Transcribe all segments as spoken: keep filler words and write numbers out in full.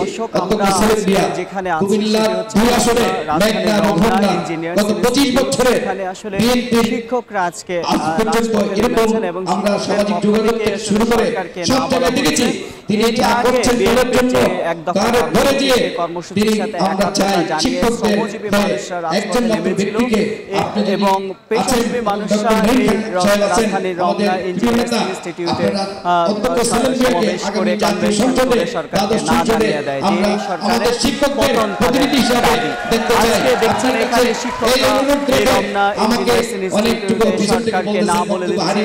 দর্শক আমরা যেখানে আছি রমনা ইঞ্জিনিয়ার্স এখানে আসলে শিক্ষকরা আজকে এবং এবং পেশাজীবী মানুষরা রাজধানীর রমনা ইঞ্জিনিয়ার্স ইনস্টিটিউটে সমাবেশ করে কান্দের সরকারকে না জানিয়ে দেয় যে এই সরকারের পতন প্রতিনিধি হিসাবে আজকে দেখছেন এখানে শিক্ষকরা রমনা ইঞ্জিনিয়ার্স ইনস্টিটিউটে সরকারকে না বলে দিচ্ছে।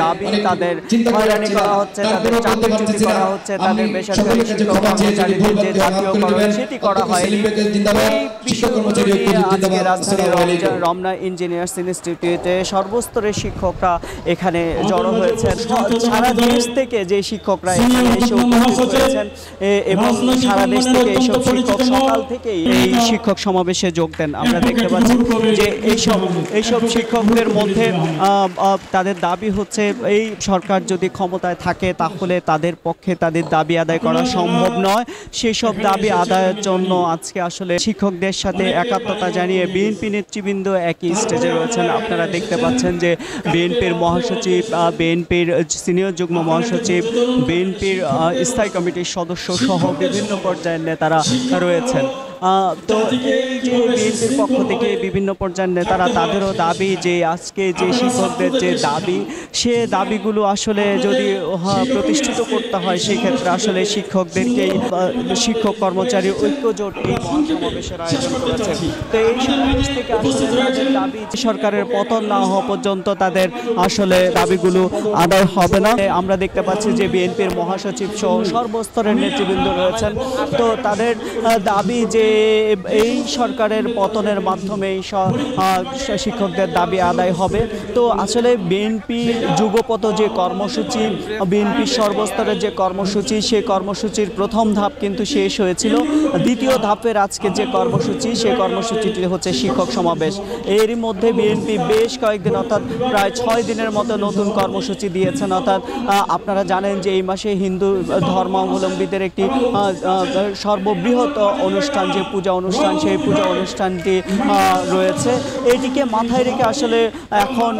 তাদের দাবি, তাদের হয়রানি করা হচ্ছে, তাদের চাকরি চুরি করা হচ্ছে, তাদের বেসরকারি শিক্ষক কর্মচারীদের যে জাতীয়করণ সেটি করা হয়নি। আজকে রাজধানীর রমনা ইঞ্জিনিয়ার্স ইনস্টিটিউটে সর্বস্তরের শিক্ষকরা এখানে জড়ো হয়েছেন। সারা দেশ থেকে যে শিক্ষকরা এখানে এসে উপস্থিত হয়েছেন এবং সারা দেশ থেকে এইসব শিক্ষক সকাল থেকেই এই শিক্ষক সমাবেশে যোগ দেন। আমরা দেখতে পাচ্ছি যে এইসব এইসব শিক্ষকদের মধ্যে তাদের দাবি হচ্ছে এই সরকার যদি ক্ষমতায় থাকে তাহলে তাদের পক্ষে তাদের দাবি আদায় করা সম্ভব নয়। সেই সব দাবি আদায়ের জন্য আজকে আসলে শিক্ষকদের সাথে একাত্মতা জানিয়ে বিএনপি নেতৃবৃন্দ একই স্টেজে রয়েছেন। আপনারা দেখতে পাচ্ছেন যে বিএনপির মহাসচিব, বিএনপির সিনিয়র যুগ্ম মহাসচিব, বিএনপির স্থায়ী কমিটির সদস্য সহ বিভিন্ন পর্যায়ের নেতারা রয়েছেন। তো বিএনপির পক্ষ থেকে বিভিন্ন পর্যায়ের নেতারা তাদেরও দাবি যে আজকে যে শিক্ষকদের যে দাবি সে দাবিগুলো আসলে যদি প্রতিষ্ঠিত করতে হয় সেক্ষেত্রে আসলে শিক্ষকদেরকেই শিক্ষক কর্মচারী ঐক্য জোট এই সমাবেশের আয়োজন করেছেন। তো এই সমাবেশ থেকে আসলে তাদের দাবি সরকারের পতন না হওয়া পর্যন্ত তাদের আসলে দাবিগুলো আদায় হবে না। আমরা দেখতে পাচ্ছি যে বিএনপির মহাসচিব সহ সর্বস্তরের নেতৃবৃন্দ রয়েছেন। তো তাদের দাবি যে এই সরকারের পতনের মাধ্যমে শিক্ষকদের দাবি আদায় হবে। তো আসলে বিএনপি যুগপত যে কর্মসূচি, বিএনপির সর্বস্তরের যে কর্মসূচি, সেই কর্মসূচির প্রথম ধাপ কিন্তু শেষ হয়েছিল। দ্বিতীয় ধাপের আজকে যে কর্মসূচি, সেই কর্মসূচিটি হচ্ছে শিক্ষক সমাবেশ। এরই মধ্যে বিএনপি বেশ কয়েকদিন অর্থাৎ প্রায় ছয় দিনের মতো নতুন কর্মসূচি দিয়েছেন। অর্থাৎ আপনারা জানেন যে এই মাসে হিন্দু ধর্মাবলম্বীদের একটি সর্ববৃহৎ অনুষ্ঠান, যে পূজা অনুষ্ঠান, সেই পূজা অনুষ্ঠানটি রয়েছে। এটিকে মাথায় রেখে আসলে এখন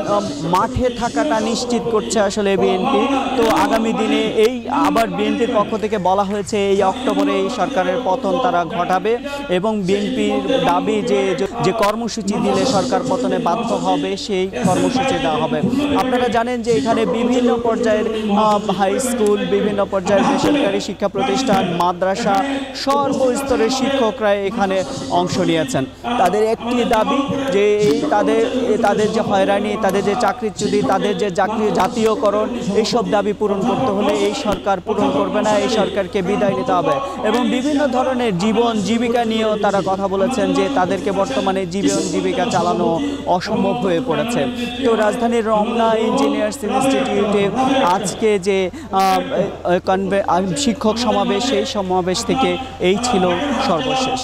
মাঠে থাকাটা নিশ্চিত করছে আসলে বিএনপি। তো আগামী দিনে এই আবার বিএনপির পক্ষ থেকে বলা হয়েছে এই অক্টোবরে এই সরকারের পতন তারা ঘটাবে এবং বিএনপির দাবি যে যে কর্মসূচি দিলে সরকার পতনে বাধ্য হবে সেই কর্মসূচি দেওয়া হবে। আপনারা জানেন যে এখানে বিভিন্ন পর্যায়ের হাই স্কুল, বিভিন্ন পর্যায়ের বেসরকারি শিক্ষা প্রতিষ্ঠান, মাদ্রাসা, সর্বস্তরের শিক্ষকরা এখানে অংশ নিয়েছেন। তাদের একটি দাবি যে তাদের তাদের যে হয়রানি, তাদের যে চাকরিচ্যুতি, তাদের যে চাকরি জাতীয়করণ, এইসব দাবি পূরণ করতে হলে এই সরকার পূরণ করবে না, এই সরকারকে বিদায় নিতে হবে। এবং বিভিন্ন ধরনের জীবন জীবিকা নিয়েও তারা কথা বলেছেন যে তাদেরকে বর্তমানে জীবন জীবিকা চালানো অসম্ভব হয়ে পড়েছে। তো রাজধানীর রমনা ইঞ্জিনিয়ার্স ইনস্টিটিউটে আজকে যে শিক্ষক সমাবেশ, সেই সমাবেশ থেকে এই ছিল সর্বশেষ।